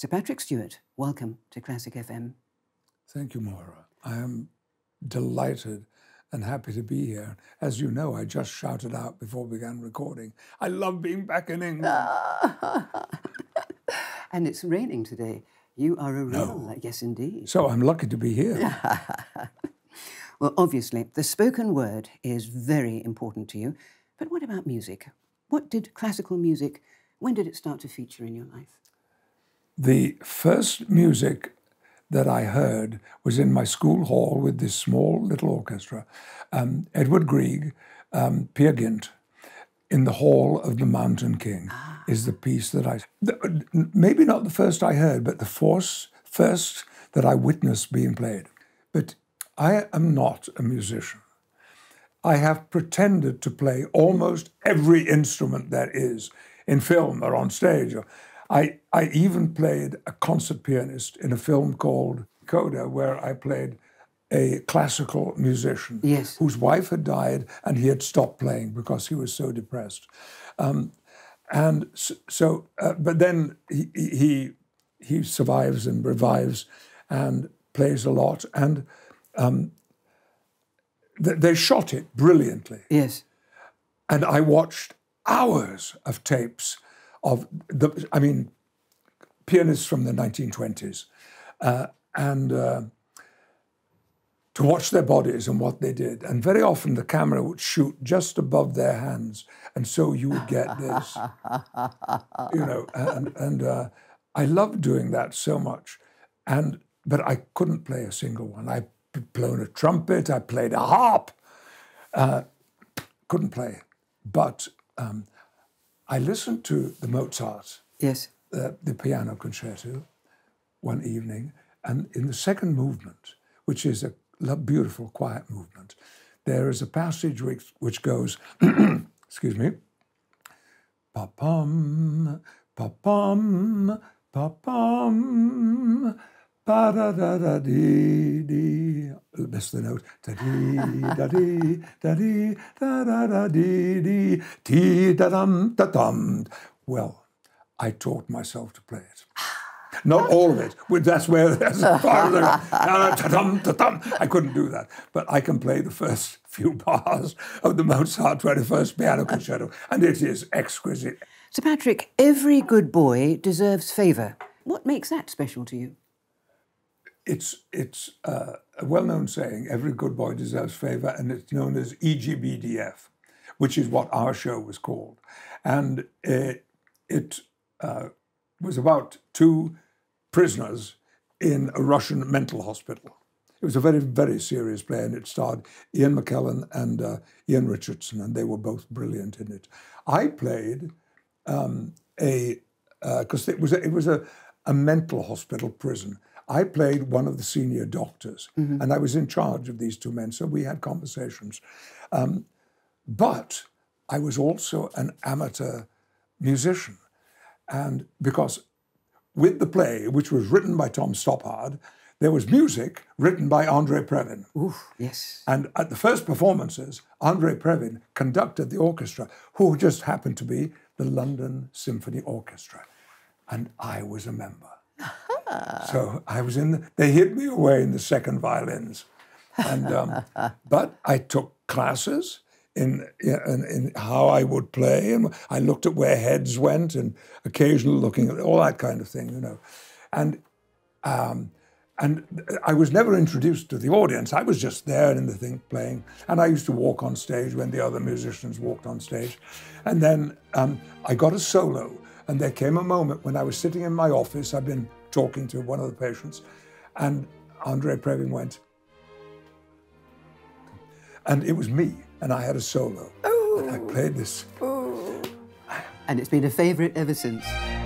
Sir Patrick Stewart, welcome to Classic FM. Thank you, Maura. I am delighted and happy to be here. As you know, I just shouted out before we began recording, I love being back in England. And it's raining today. You are a real... No. Yes, indeed. So I'm lucky to be here. Well, obviously, the spoken word is very important to you. But what about music? What did classical music, when did it start to feature in your life? The first music that I heard was in my school hall with this small little orchestra, Edward Grieg, Peer Gynt, in the Hall of the Mountain King, is the piece that maybe not the first I heard, but the first that I witnessed being played. But I am not a musician. I have pretended to play almost every instrument that is in film or on stage. I even played a concert pianist in a film called Coda, where I played a classical musician, yes, whose wife had died and he had stopped playing because he was so depressed. But then he survives and revives and plays a lot. And they shot it brilliantly. Yes. And I watched hours of tapes of pianists from the 1920s, to watch their bodies and what they did. And very often the camera would shoot just above their hands, and so you would get this, you know. And I loved doing that so much, but I couldn't play a single one. I blown a trumpet, I played a harp, couldn't play. But I listened to the Mozart, yes, the piano concerto, one evening, and in the second movement, which is a beautiful, quiet movement, there is a passage which goes, excuse me, pa-pam, pa-pam, pa-pam, ba-da-da-da-dee-dee. That's the note. Da-dee-da-dee, da-dee, da-da-da-dee-dee, tee-da-dum-da-dum. Well, I taught myself to play it. Not all of it. That's where there's a part of the... I couldn't do that. But I can play the first few bars of the Mozart 21st Piano Concerto, and it is exquisite. Sir Patrick, every good boy deserves favour. What makes that special to you? It's a well-known saying, every good boy deserves favour, and it's known as EGBDF, which is what our show was called. And it was about two prisoners in a Russian mental hospital. It was a very, very serious play, and it starred Ian McKellen and Ian Richardson, and they were both brilliant in it. I played because it was a mental hospital prison. I played one of the senior doctors, mm-hmm, and I was in charge of these two men, so we had conversations. But I was also an amateur musician, and because with the play, which was written by Tom Stoppard, there was music written by Andre Previn. Oof, yes. And at the first performances, Andre Previn conducted the orchestra, who just happened to be the London Symphony Orchestra, and I was a member. So I was they hid me away in the second violins, but I took classes in how I would play, and I looked at where heads went, and occasionally looking at all that kind of thing, you know, and I was never introduced to the audience. I was just there in the thing playing, and I used to walk on stage when the other musicians walked on stage, and then I got a solo. And there came a moment when I was sitting in my office, I'd been talking to one of the patients, and Andre Previn went, and it was me, and I had a solo. Ooh. And I played this. Ooh. And it's been a favourite ever since.